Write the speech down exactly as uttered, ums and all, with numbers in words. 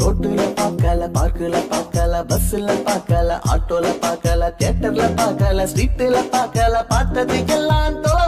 ரோட்டுல பார்க்கல, பார்க்கல பார்க்கல, பஸ்ல பார்க்கல, ஆட்டோல பார்க்கல, தியேட்டர்ல பார்க்கல, ஸ்ட்ரீட்ல பார்க்கல, பார்த்ததுக்கெல்லாம் தோல.